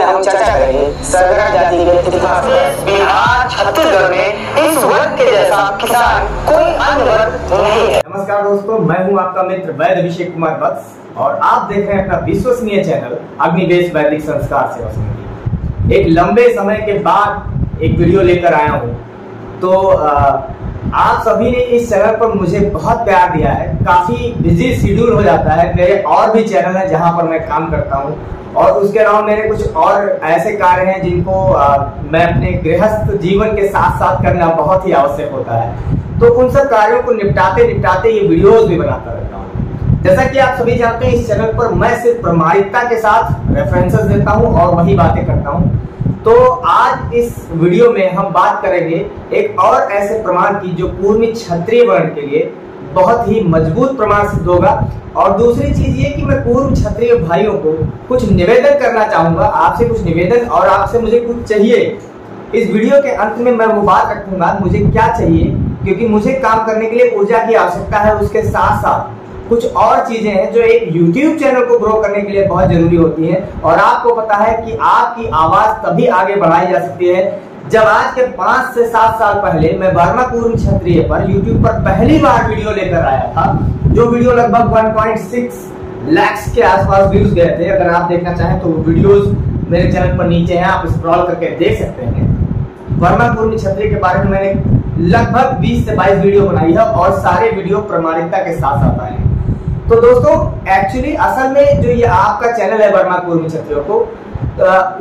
में हम चर्चा करेंगे सरगना जाति के इतिहास में। बिहार छत्तीसगढ़ में इस वर्ग के जैसा किसान कोई अन्य वर्ग नहीं है। नमस्कार दोस्तों, मैं हूं आपका मित्र वैद अभिषेक कुमार वत्स और आप देख रहे हैं अपना विश्वसनीय चैनल अग्निवेश वैदिक संस्कार सेवा समिति। एक लंबे समय के बाद एक वीडियो लेकर आया हूँ, तो आप सभी ने इस चैनल पर मुझे बहुत प्यार दिया है। काफी बिजी शेड्यूल हो जाता है, मेरे और भी चैनल है जहां पर मैं काम करता हूं और उसके अलावा मेरे कुछ और ऐसे कार्य हैं जिनको मैं अपने गृहस्थ जीवन के साथ साथ करना बहुत ही आवश्यक होता है। तो उन सब कार्यों को निपटाते ये वीडियोज भी बनाता रहता हूँ। जैसा कि आप सभी जानते हैं, इस चैनल पर मैं सिर्फ प्रामाणिकता के साथ रेफरेंसेस देता हूँ और वही बातें करता हूँ। तो आज इस वीडियो में हम बात करेंगे एक और ऐसे प्रमाण की जो कुर्मी क्षत्रिय वर्ण के लिए बहुत ही मजबूत प्रमाण सिद्ध होगा। और दूसरी चीज ये कि मैं कुर्मी क्षत्रिय भाइयों को कुछ निवेदन करना चाहूंगा, आपसे कुछ निवेदन और आपसे मुझे कुछ चाहिए। इस वीडियो के अंत में मैं वो बात रखूंगा मुझे क्या चाहिए, क्योंकि मुझे काम करने के लिए ऊर्जा की आवश्यकता है। उसके साथ साथ कुछ और चीजें हैं जो एक YouTube चैनल को ग्रो करने के लिए बहुत जरूरी होती हैं। और आपको पता है कि आपकी आवाज तभी आगे बढ़ाई जा सकती है। जब आज के 5 से 7 साल पहले मैं वर्मा कुर्मी क्षत्रिय पर YouTube पर पहली बार वीडियो लेकर आया था, जो वीडियो लगभग 1.6 लाख के आसपास व्यूज गए थे। अगर आप देखना चाहें तो वीडियोज मेरे चैनल पर नीचे है, आप स्क्रॉल करके देख सकते हैं। वर्मा कुर्मी क्षत्रिय के बारे में मैंने लगभग 20 से 22 वीडियो बनाई है और सारे वीडियो प्रामाणिकता के साथ साथ आए हैं। तो दोस्तों एक्चुअली असल में जो ये आपका चैनल है वर्मा कुर्मी क्षत्रियों को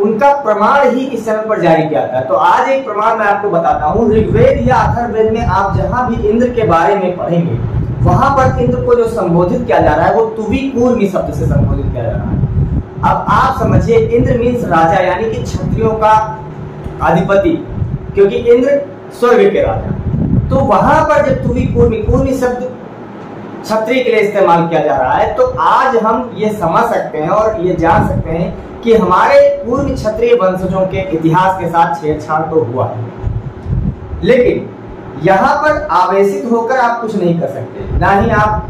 उनका प्रमाण ही इस चैनल पर जारी किया जाता है। तो आज एक प्रमाण मैं आपको बताता हूँ। ऋग्वेद या अथर्ववेद में आप जहां भी इंद्र के बारे में पढ़ेंगे, वहां पर इंद्र को जो संबोधित किया जा रहा है वो तुवी कुर्मी शब्द से संबोधित किया जा रहा है। अब आप समझिए, इंद्र मीन्स राजा, यानी कि क्षत्रियों का अधिपति, क्योंकि इंद्र स्वर्ग के राजा। तो वहां पर जब तुवी कुर्मी शब्द क्षत्रिय के लिए इस्तेमाल किया जा रहा है, तो आज हम ये समझ सकते हैं और ये जान सकते हैं कि हमारे पूर्व क्षत्रिय वंशजों के इतिहास के साथ छेड़छाड़ तो हुआ है, लेकिन यहाँ पर आवेशित होकर आप कुछ नहीं कर सकते। ना ही आप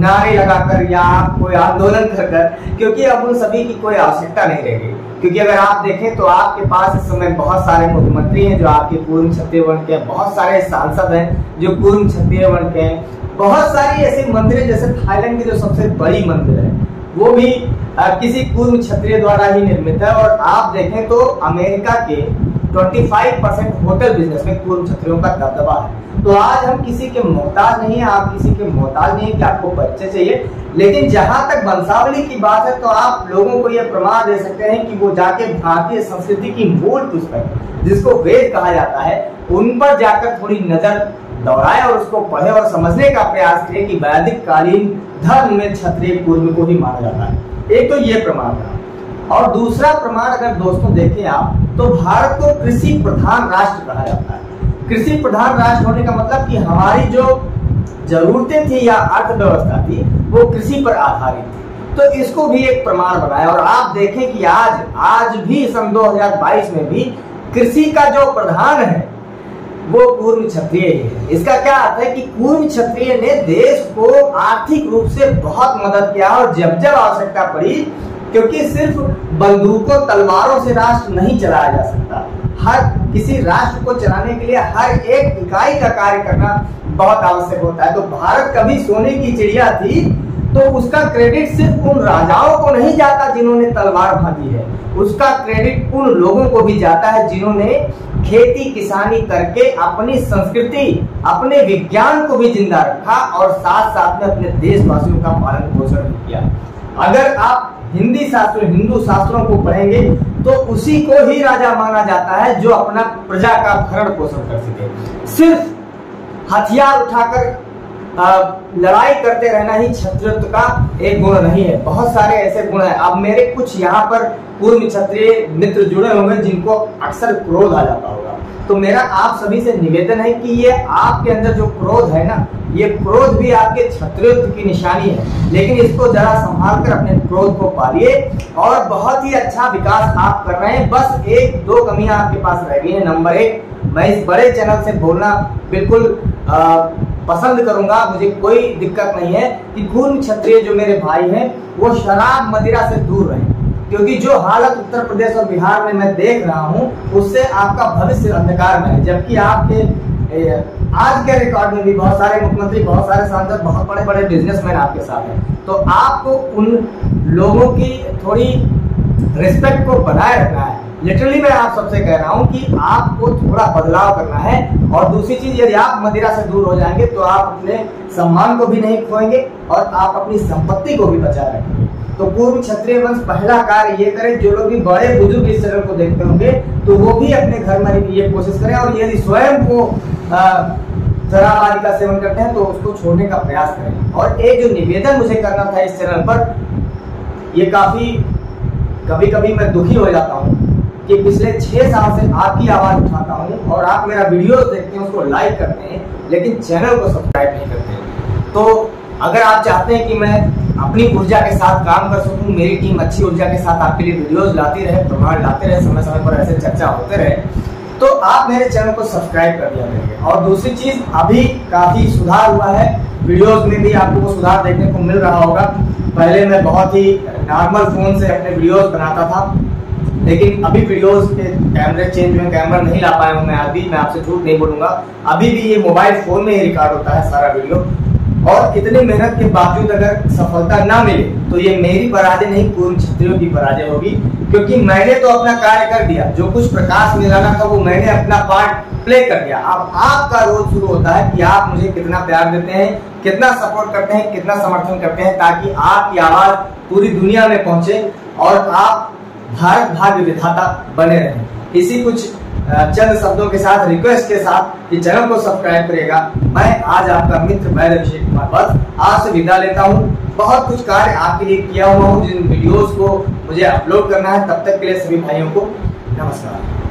नारे लगाकर या कोई आंदोलन कर कर, क्योंकि अब उन सभी की कोई आवश्यकता नहीं रहेगी। क्योंकि अगर आप देखें तो आपके पास इस समय बहुत सारे मुख्यमंत्री हैं जो आपके कुर्मी क्षत्रिय वर्ण के हैं, बहुत सारे सांसद हैं जो कुर्मी क्षत्रिय वर्ण के हैं, बहुत सारी ऐसे मंदिर, जैसे थाईलैंड की जो सबसे बड़ी मंदिर है वो भी किसी कुर्मी क्षत्रिय द्वारा ही निर्मित है। और आप देखें तो अमेरिका के 25% होटल बिजनेस में कुर्मी क्षत्रियों का दबदबा है। तो आज हम किसी के मोहताज नहीं है, आप किसी के मोहताज नहीं कि आपको बच्चे चाहिए। लेकिन जहां तक वंशावली की बात है, तो आप लोगों को यह प्रमाण दे सकते हैं कि वो जाके भारतीय संस्कृति की मूल पुस्तक जिसको वेद कहा जाता है उन पर जाकर थोड़ी नजर दोहराए और उसको पढ़े और समझने का प्रयास करें कि वैदिक कालीन धर्म में क्षत्रिय कुर्मी को ही माना जाता है। एक तो ये प्रमाण था। और दूसरा प्रमाण अगर दोस्तों देखें आप, तो भारत को कृषि प्रधान राष्ट्र कहा जाता है। कृषि प्रधान राष्ट्र होने का मतलब कि हमारी जो जरूरतें थी या अर्थव्यवस्था थी वो कृषि पर आधारित थी। तो इसको भी एक प्रमाण बनाया। और आप देखें कि आज भी सन 2022 में भी कृषि का जो प्रधान है वो कुर्मी क्षत्रिय ही है। इसका क्या अर्थ है कि कुर्मी क्षत्रिय ने देश को आर्थिक रूप से बहुत मदद किया और जब जब आवश्यकता पड़ी, क्योंकि सिर्फ बंदूकों तलवारों से राष्ट्र नहीं चलाया जा सकता। हर किसी राष्ट्र को चलाने के लिए हर एक इकाई का कार्य करना बहुत आवश्यक होता है। तो भारत कभी सोने की चिड़िया थी, तो उसका क्रेडिट सिर्फ उन राजाओं को नहीं जाता जिन्होंने तलवार भांजी है, उसका क्रेडिट उन लोगों को भी जाता है जिन्होंने खेती किसानी करके अपनी संस्कृति, अपने विज्ञान को भी जिंदा रखा और साथ साथ में अपने देशवासियों का पालन पोषण किया। अगर आप हिंदी शास्त्र, हिंदू शास्त्रों को पढ़ेंगे तो उसी को ही राजा माना जाता है जो अपना प्रजा का भरण पोषण कर सके। सिर्फ हथियार उठाकर लड़ाई करते रहना ही क्षत्रियत्व का एक गुण नहीं है, बहुत सारे ऐसे गुण है। अब मेरे कुछ यहाँ पर कुर्मी क्षत्रिय मित्र जुड़े होंगे जिनको अक्सर क्रोध आ जाता होगा, तो मेरा आप सभी से निवेदन है कि ये आपके अंदर जो क्रोध है ना, ये क्रोध भी आपके क्षत्रियत्व की निशानी है। लेकिन इसको जरा संभाल कर अपने क्रोध को पालिए और बहुत ही अच्छा विकास आप कर रहे हैं। बस 1-2 कमियां आपके पास रह गई है। नंबर 1, मैं इस बड़े चैनल से बोलना बिल्कुल पसंद करूंगा, मुझे कोई दिक्कत नहीं है कि कुर्मी क्षत्रिय जो मेरे भाई हैं वो शराब मदिरा से दूर रहें। क्योंकि जो हालत उत्तर प्रदेश और बिहार में मैं देख रहा हूँ उससे आपका भविष्य अंधकार में है। जबकि आपके आज के रिकॉर्ड में भी बहुत सारे मुख्यमंत्री, बहुत सारे सांसद, बहुत बड़े बड़े बिजनेसमैन आपके साथ हैं, तो आपको उन लोगों की थोड़ी रिस्पेक्ट को बनाए रखना है। लिटरली मैं आप सबसे कह रहा हूँ कि आपको थोड़ा बदलाव करना है। और दूसरी चीज, यदि आप मदिरा से दूर हो जाएंगे तो आप अपने सम्मान को भी नहीं खोएंगे और आप अपनी संपत्ति को भी बचाए रखेंगे। तो पूर्व क्षत्रिय वंश पहला कार्य ये करें, जो लोग भी बड़े बुजुर्ग इस चैनल को देखते होंगे तो वो भी अपने घर में ये कोशिश करें, और यदि स्वयं वो शराब आदि का सेवन करते हैं तो उसको छोड़ने का प्रयास करें। और एक जो निवेदन मुझे करना था इस चैनल पर, ये काफी कभी कभी मैं दुखी हो जाता हूँ कि पिछले 6 साल से आपकी आवाज उठाता हूँ और आप मेरा वीडियो देखते हैं, उसको लाइक करते हैं, लेकिन चैनल को सब्सक्राइब नहीं करते। तो अगर आप चाहते हैं कि मैं अपनी ऊर्जा के साथ काम कर सकूं, मेरी टीम अच्छी ऊर्जा के साथ आपके लिए वीडियोस लाती रहे, प्रमाण लाते रहे, समय समय पर ऐसे चर्चा होते रहे, तो आप मेरे चैनल को सब्सक्राइब कर दिया करेंगे। और दूसरी चीज, अभी काफी सुधार हुआ है, वीडियोस में भी आपको वो सुधार देखने को मिल रहा होगा। पहले मैं बहुत ही नॉर्मल फोन से अपने वीडियोज बनाता था, लेकिन अभी वीडियोज के कैमरे चेंज में कैमरा नहीं ला पाया हूँ मैं अभी, मैं आपसे झूठ नहीं बोलूंगा। अभी भी ये मोबाइल फोन में ही रिकॉर्ड होता है सारा वीडियो, और इतनी मेहनत के बावजूद अगर सफलता ना मिले तो ये मेरी पराजय नहीं, पूर्व क्षत्रियों की पराजय होगी। क्योंकि मैंने तो अपना कार्य कर दिया, जो कुछ प्रकाश में लगा था वो मैंने अपना पार्ट प्ले कर दिया। अब आपका रोल शुरू होता है कि आप मुझे कितना प्यार देते हैं, कितना सपोर्ट करते हैं, कितना समर्थन करते हैं, ताकि आपकी आवाज पूरी दुनिया में पहुंचे और आप भारत भाग्य विधाता बने रहें। इसी कुछ चंद शब्दों के साथ, रिक्वेस्ट के साथ, ये चैनल को सब्सक्राइब करेगा। मैं आज आपका मित्र अभिषेक कुमार वत्स आपसे विदा लेता हूँ। बहुत कुछ कार्य आपके लिए किया हुआ हूँ, जिन वीडियोस को मुझे अपलोड करना है। तब तक के लिए सभी भाइयों को नमस्कार।